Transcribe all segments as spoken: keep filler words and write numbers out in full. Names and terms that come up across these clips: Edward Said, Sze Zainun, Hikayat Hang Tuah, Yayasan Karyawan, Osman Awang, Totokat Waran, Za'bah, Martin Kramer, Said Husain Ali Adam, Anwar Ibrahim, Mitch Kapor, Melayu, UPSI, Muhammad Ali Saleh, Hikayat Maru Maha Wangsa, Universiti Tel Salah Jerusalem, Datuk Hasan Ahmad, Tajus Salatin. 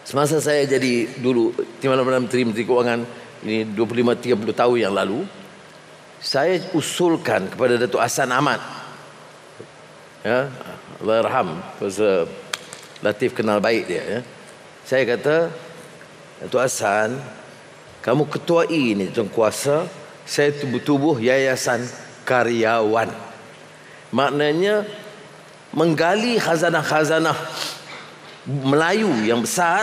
Semasa saya jadi dulu timbalan Menteri Menteri Kewangan ini dua puluh lima tiga puluh tahun yang lalu, saya usulkan kepada Datuk Hasan Ahmad, ya, Allah raham, pasal Latif kenal baik dia, ya. Saya kata, Datuk Hasan, kamu ketuai ini tuan kuasa, saya tubuh-tubuh Yayasan Karyawan. Maknanya menggali khazanah-khazanah Melayu yang besar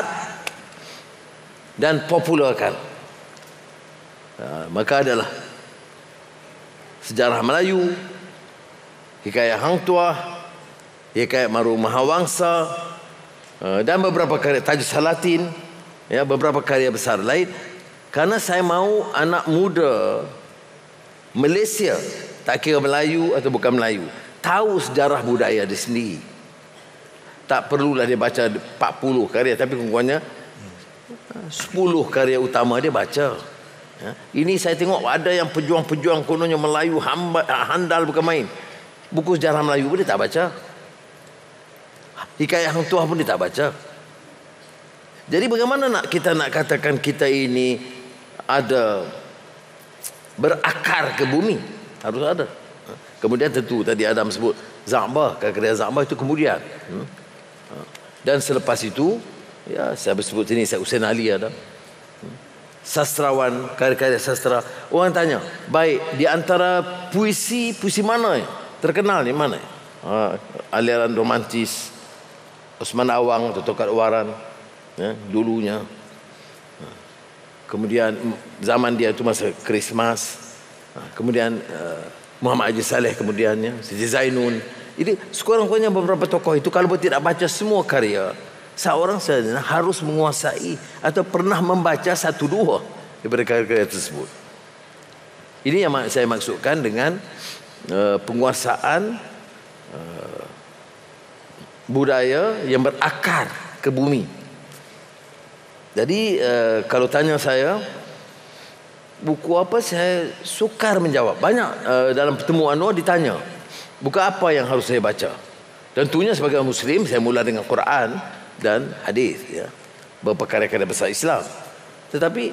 dan popularkan. Nah, maka adalah Sejarah Melayu, Hikayat Hang Tuah, Hikayat Maru Maha Wangsa, dan beberapa karya Tajus Salatin, ya, beberapa karya besar lain. Karena saya mahu anak muda Malaysia, tak kira Melayu atau bukan Melayu, tahu sejarah budaya dia sendiri. Tak perlulah dia baca empat puluh karya, tapi kurangnya sepuluh karya utama dia baca. Ini saya tengok ada yang pejuang-pejuang kononnya Melayu handal bukan main. Buku sejarah Melayu pun dia tak baca. Hikayat Hang Tuah pun dia tak baca. Jadi bagaimana nak kita nak katakan kita ini ada berakar ke bumi? Harus ada. Kemudian tentu tadi Adam sebut Za'bah, karya Za'bah itu kemudian. Dan selepas itu, ya, saya sebut sini Said Husain Ali Adam, sastrawan, karya-karya sastra. Orang tanya, baik, di antara puisi, puisi mana terkenal ni mana? Ha, aliran romantis, Osman Awang, Totokat Waran, ya, dulunya. Ha, kemudian zaman dia itu masa Krismas. Ha, kemudian uh, Muhammad Ali Saleh kemudiannya, Sze Zainun. Jadi sekurang-kurangnya beberapa tokoh itu kalau tidak baca semua karya, seorang sarjana harus menguasai atau pernah membaca satu dua daripada karya-karya tersebut. Ini yang saya maksudkan dengan uh, penguasaan uh, budaya yang berakar ke bumi. Jadi uh, kalau tanya saya buku apa, saya sukar menjawab. Banyak uh, dalam pertemuan Anwar ditanya, buku apa yang harus saya baca? Tentunya sebagai Muslim saya mula dengan Quran dan hadis, ya, beberapa karya-karya besar Islam. Tetapi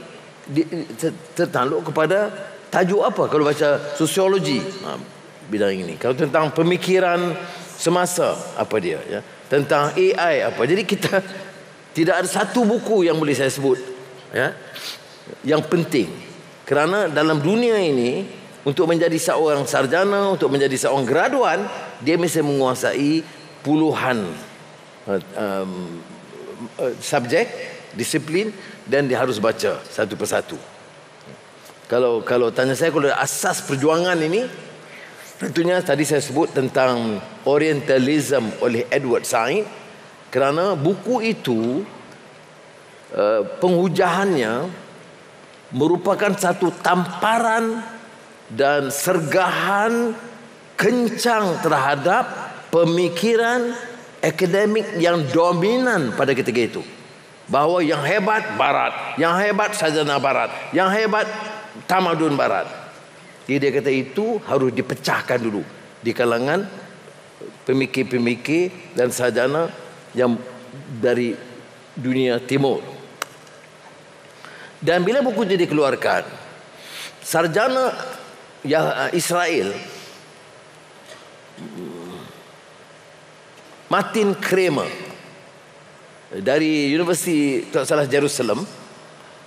tertakluk kepada tajuk apa? Kalau baca sosiologi, ha, bidang ini. Kalau tentang pemikiran semasa, apa dia, ya? Tentang A I apa? Jadi kita tidak ada satu buku yang boleh saya sebut, ya, yang penting. Kerana dalam dunia ini untuk menjadi seorang sarjana, untuk menjadi seorang graduan, dia mesti menguasai puluhan Uh, um, uh, subjek, disiplin, dan dia harus baca satu persatu. Kalau kalau tanya saya, kalau asas perjuangan ini, tentunya tadi saya sebut tentang Orientalism oleh Edward Said, kerana buku itu uh, penghujahannya merupakan satu tamparan dan sergahan kencang terhadap pemikiran akademik yang dominan pada ketika itu. Bahawa yang hebat Barat, yang hebat sarjana Barat, yang hebat tamadun Barat. Jadi dia kata itu harus dipecahkan dulu di kalangan pemikir-pemikir dan sarjana yang dari dunia timur. Dan bila buku itu dikeluarkan, sarjana Israel Martin Kramer dari Universiti Tel Salah Jerusalem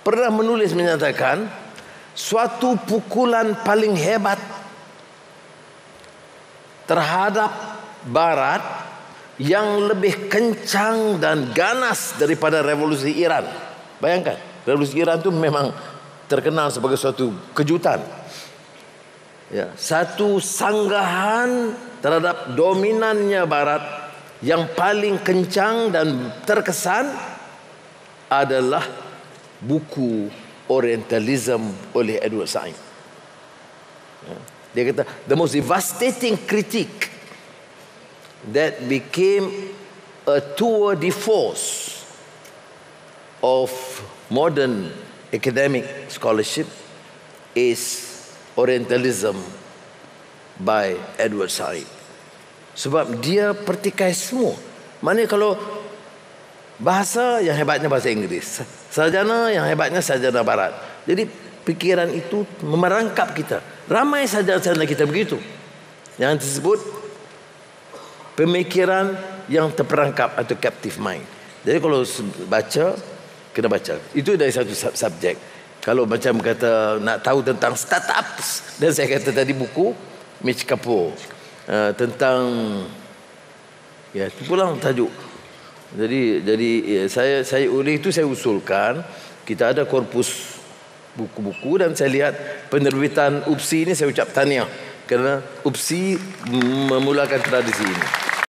pernah menulis menyatakan suatu pukulan paling hebat terhadap Barat yang lebih kencang dan ganas daripada revolusi Iran. Bayangkan, revolusi Iran itu memang terkenal sebagai suatu kejutan, ya, satu sanggahan terhadap dominannya Barat. Yang paling kencang dan terkesan adalah buku Orientalism oleh Edward Said. Dia kata, the most devastating critique that became a tour de force of modern academic scholarship is Orientalism by Edward Said. Sebab dia pertikai semua. Maknanya kalau Bahasa yang hebatnya bahasa Inggris, sarjana yang hebatnya sarjana barat. Jadi pikiran itu merangkap kita. Ramai sarjana-sarjana kita begitu, yang disebut pemikiran yang terperangkap atau captive mind. Jadi kalau baca, kena baca. Itu dari satu subjek. Kalau macam kata nak tahu tentang startups, dan saya kata tadi buku Mitch Kapor uh, tentang, ya itu pulang tajuk. Jadi jadi ya, saya saya oleh itu saya usulkan kita ada korpus buku-buku, dan saya lihat penerbitan U P S I ini, saya ucap tahniah kerana U P S I memulakan tradisi ini.